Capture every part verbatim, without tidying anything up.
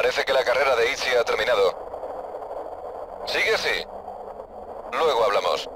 Parece que la carrera de Itzy ha terminado. ¿Sigue así? Luego hablamos.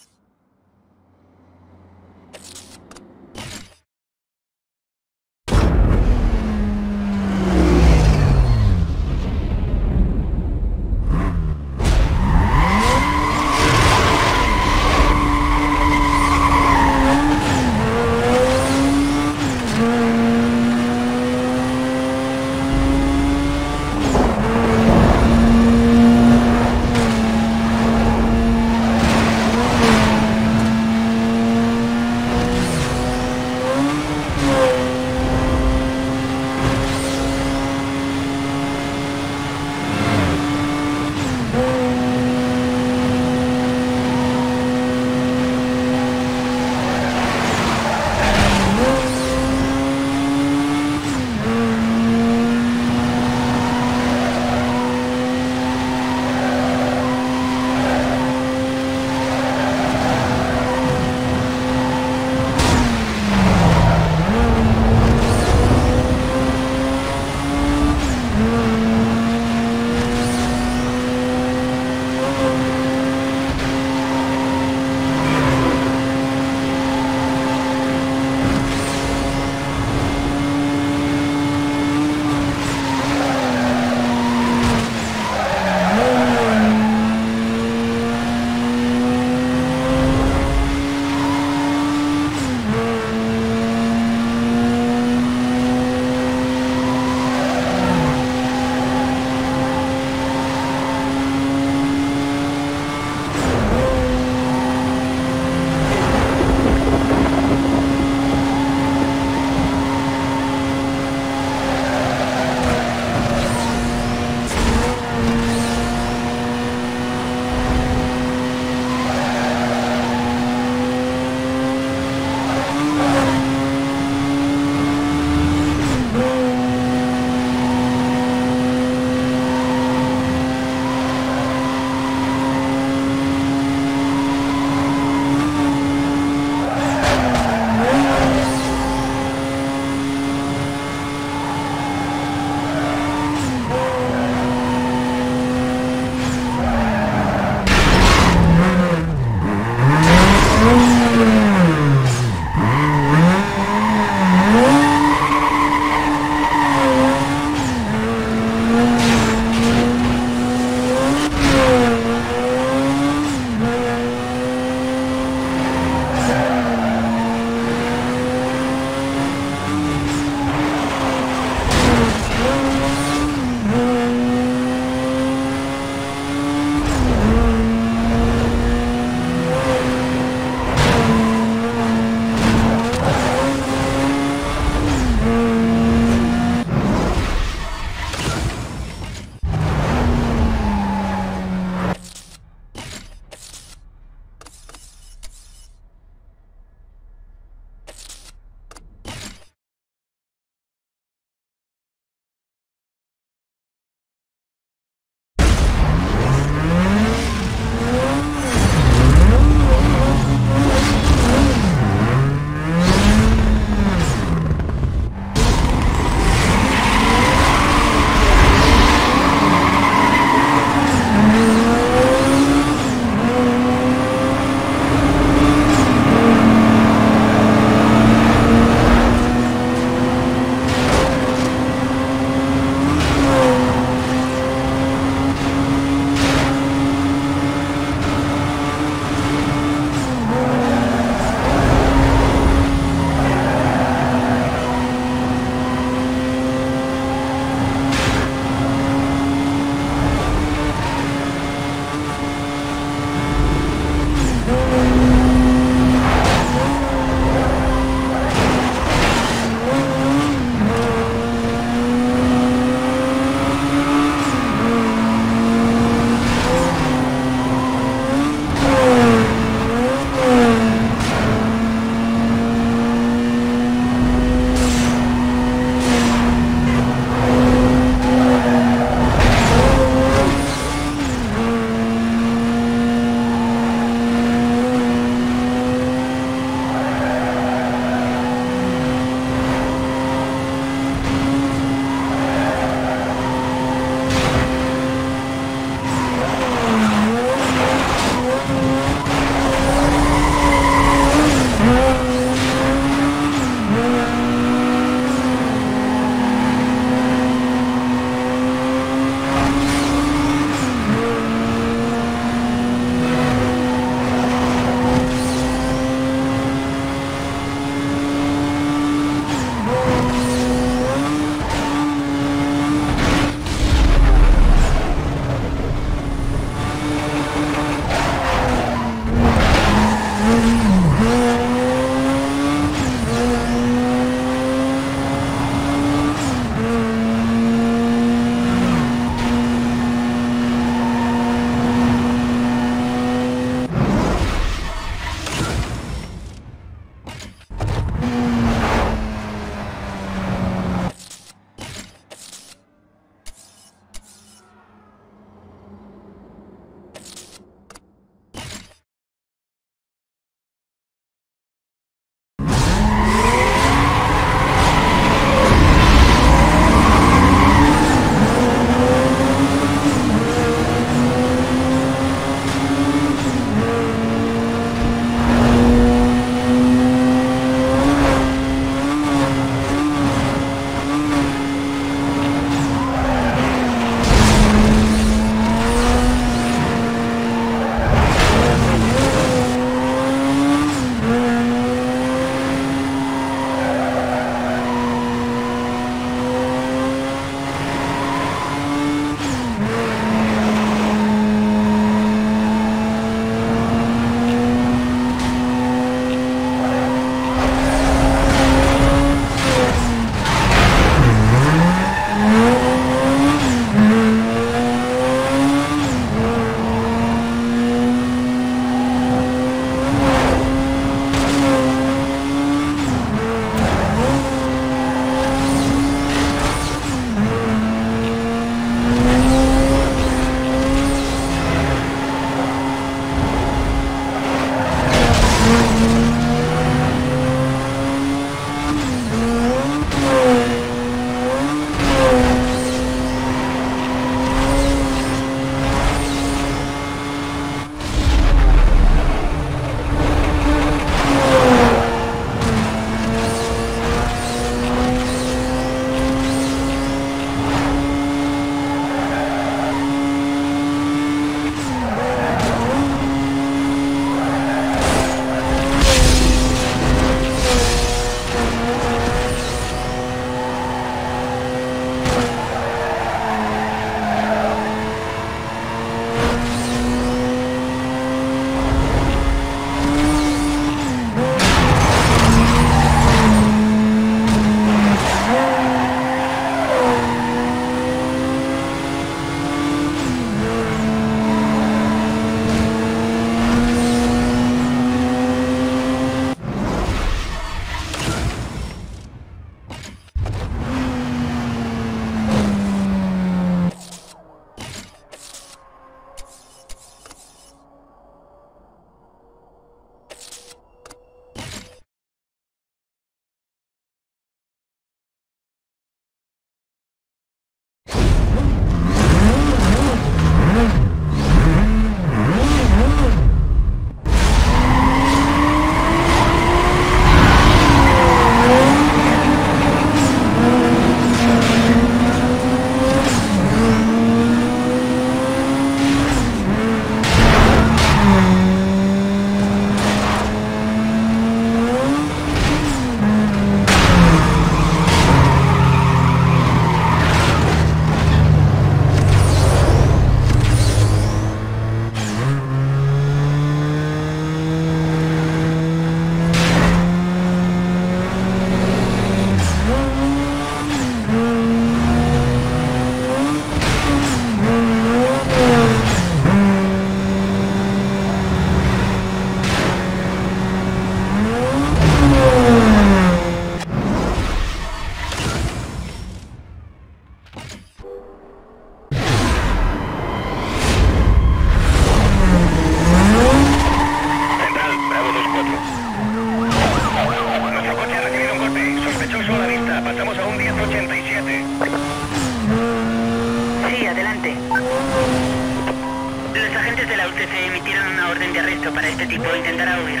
agentes de la U T C emitieron una orden de arresto para este tipo. Intentará huir.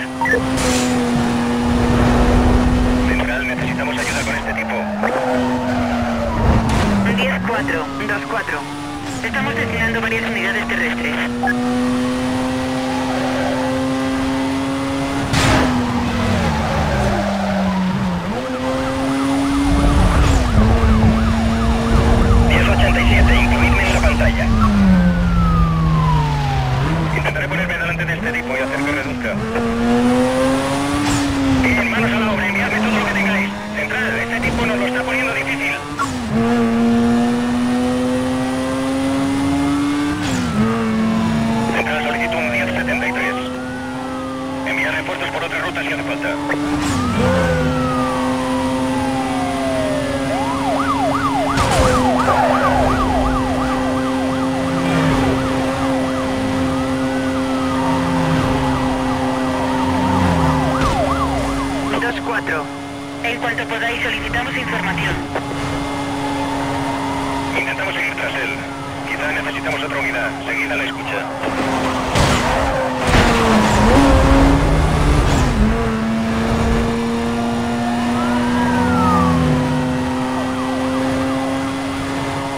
Central, necesitamos ayuda con este tipo. diez cuatro, dos cuatro. Estamos destinando varias unidades terrestres. diez ochenta y siete, incluidme en la pantalla. Intentaré ponerme delante de este tipo y hacer que reduzca. Hermanos a la obra, enviadme todo lo que tengáis. Central, este tipo nos lo está poniendo difícil. Central, solicito un diez setenta y tres. Enviar refuerzos por otras rutas si hace falta. En cuanto podáis, solicitamos información. Intentamos seguir tras él. Quizá necesitamos otra unidad. Seguid a la escucha.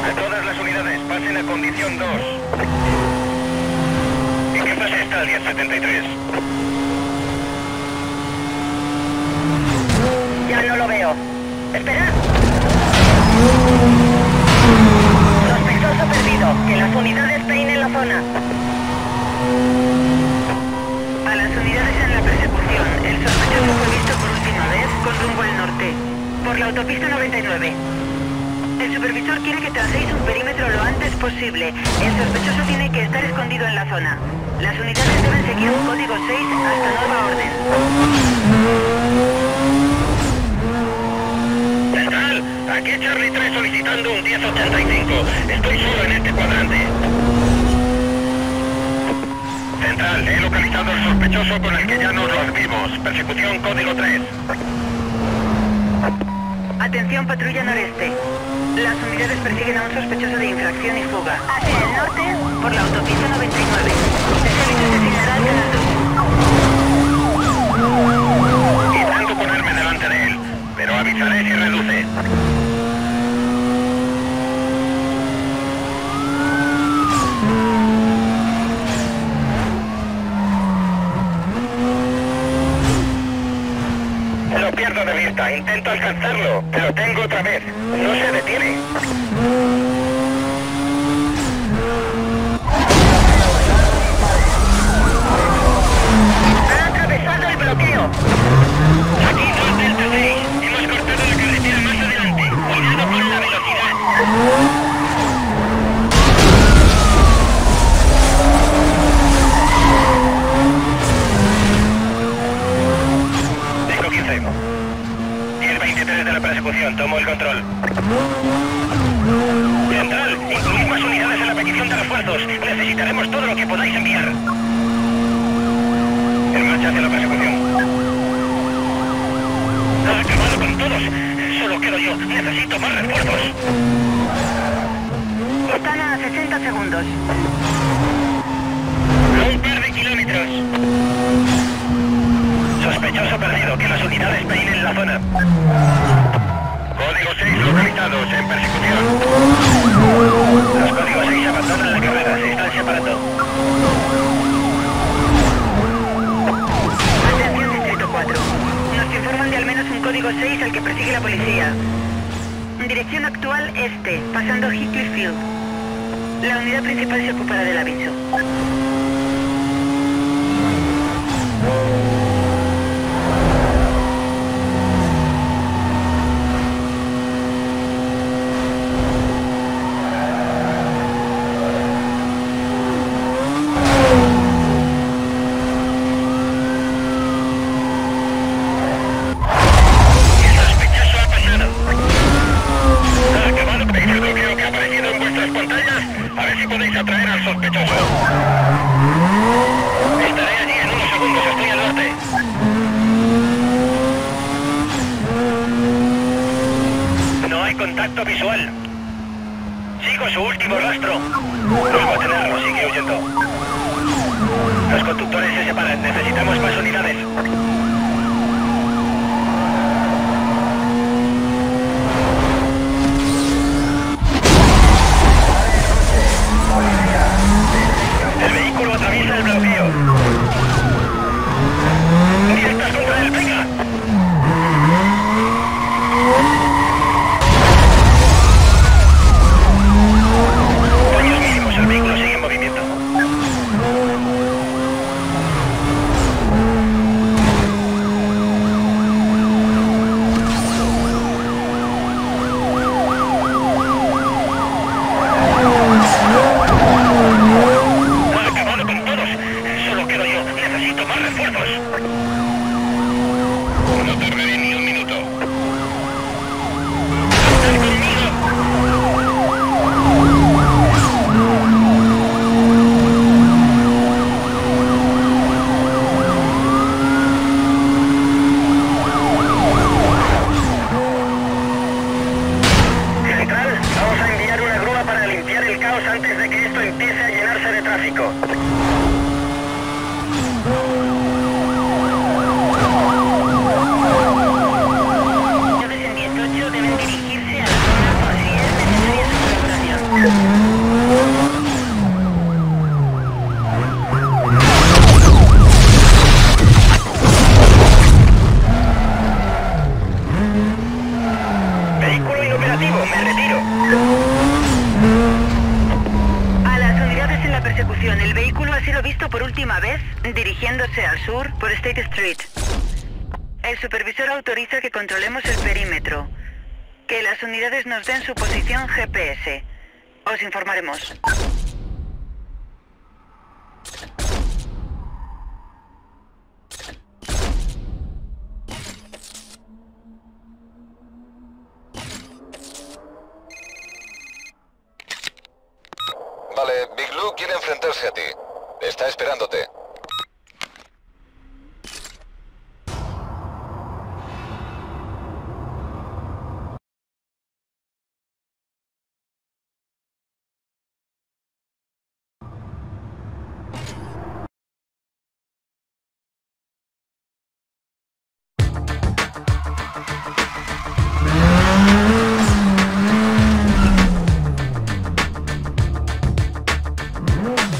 A todas las unidades, pasen a condición dos. ¿En qué fase está el diez setenta y tres? Ya no lo veo. ¡Esperad! Sospechoso perdido. Que las unidades peinen la zona. A las unidades en la persecución. El sospechoso fue visto por última vez con rumbo al norte. Por la autopista noventa y nueve. El supervisor quiere que tracéis un perímetro lo antes posible. El sospechoso tiene que estar escondido en la zona. Las unidades deben seguir un código seis hasta nueva orden. Central, aquí Charlie tres solicitando un diez ochenta y cinco. Estoy solo en este cuadrante. Central, he localizado al sospechoso con el que ya nos lo advimos. Persecución código tres. Atención patrulla noreste. Las unidades persiguen a un sospechoso de infracción y fuga. Hacia el norte, por la autopista noventa y nueve. El servicio se asignará al canal dos. Intento ponerme delante de él. Pero avisaré si reduce. Lo pierdo de vista. Intento alcanzarlo. Lo tengo otra vez. No se detiene. Ha atravesado el bloqueo. Aquí dos delta seis. Tengo quince. Y el veintitrés de la persecución, tomo el control. Central, incluid más unidades en la petición de refuerzos. Necesitaremos todo lo que podáis enviar. En marcha hacia la persecución. Ha acabado con todos. Solo quedo yo. Necesito más refuerzos. Están a sesenta segundos. A un par de kilómetros. Sospechoso perdido. Que las unidades peinen la zona. Código seis localizados en persecución. Los códigos seis abandonan la carrera. Se están separando. Atención distrito cuatro. Nos informan de al menos un código seis al que persigue la policía. Dirección actual este, pasando Hickley Field. La unidad principal se ocupará del aviso. Sigo su último rastro. Los bateneros siguen huyendo. tráfico. Los ciento dieciocho deben dirigirse a la zona por si es necesaria su recuperación. Vehículo inoperativo, me retiro. Persecución. El vehículo ha sido visto por última vez dirigiéndose al sur por State Street. El supervisor autoriza que controlemos el perímetro. Que las unidades nos den su posición G P S. Os informaremos. Vale, Big Blue quiere enfrentarse a ti. Está esperándote. No.